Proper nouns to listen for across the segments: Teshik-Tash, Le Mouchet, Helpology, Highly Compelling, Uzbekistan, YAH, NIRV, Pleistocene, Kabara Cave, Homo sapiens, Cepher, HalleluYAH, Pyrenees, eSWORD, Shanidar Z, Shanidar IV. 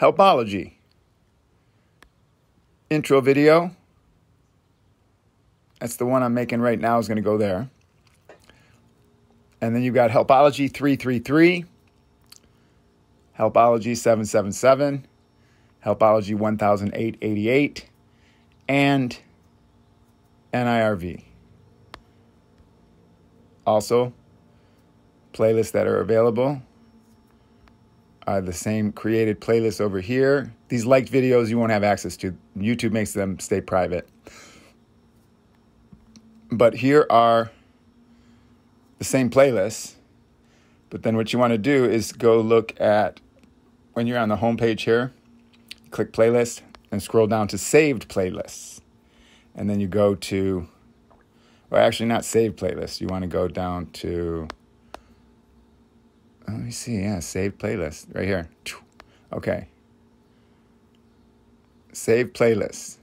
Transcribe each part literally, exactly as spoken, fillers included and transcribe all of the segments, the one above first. Helpology. Intro video. That's the one I'm making right now, is going to go there. And then you've got Helpology three three three, Helpology seven seven seven, Helpology one thousand eight hundred eighty-eight, and N I R V. Also, playlists that are available are the same created playlists over here. These liked videos you won't have access to. YouTube makes them stay private. But here are the same playlists. But then what you want to do is go look at, when you're on the home page here, click playlist and scroll down to saved playlists. And then you go to, well, actually not saved playlists. You want to go down to, let me see, yeah, saved playlist right here. Okay. Save playlists.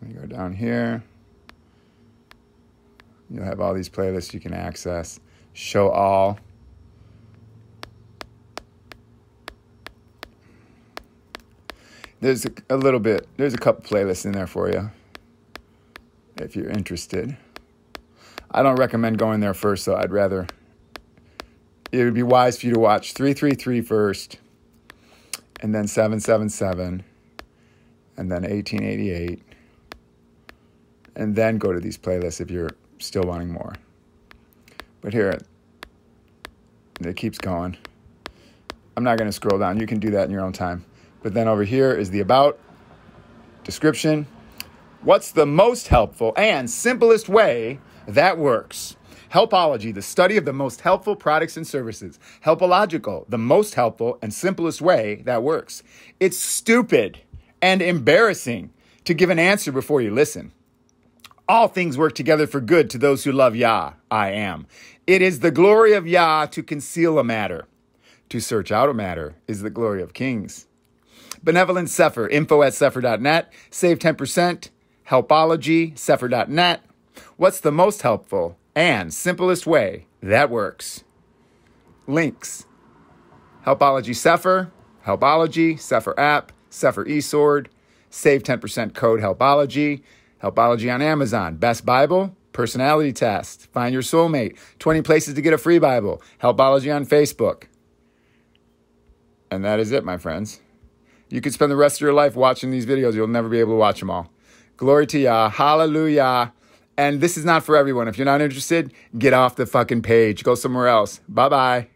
Let me go down here. You'll have all these playlists you can access. Show all. There's a, a little bit, there's a couple playlists in there for you if you're interested. I don't recommend going there first, so I'd rather, it would be wise for you to watch three three three first, and then seven seven seven, and then eighteen eighty-eight, and then go to these playlists if you're still wanting more. But here, it keeps going. I'm not going to scroll down. You can do that in your own time. But then over here is the about, description. What's the most helpful and simplest way that works? Helpology, the study of the most helpful products and services. Helpological, the most helpful and simplest way that works. It's stupid and embarrassing to give an answer before you listen. All things work together for good to those who love Yah, I am. It is the glory of Yah to conceal a matter. To search out a matter is the glory of kings. Benevolent Cepher, info at cepher dot net. Save ten percent. Helpology, cepher dot net. What's the most helpful and simplest way that works? Links. Helpology Cepher, Helpology, Cepher app, Cepher eSWORD. Save ten percent code Helpology. Helpology on Amazon, Best Bible, Personality Test, Find Your Soulmate, twenty Places to Get a Free Bible, Helpology on Facebook. And that is it, my friends. You could spend the rest of your life watching these videos. You'll never be able to watch them all. Glory to Yah. Hallelujah. And this is not for everyone. If you're not interested, get off the fucking page. Go somewhere else. Bye-bye.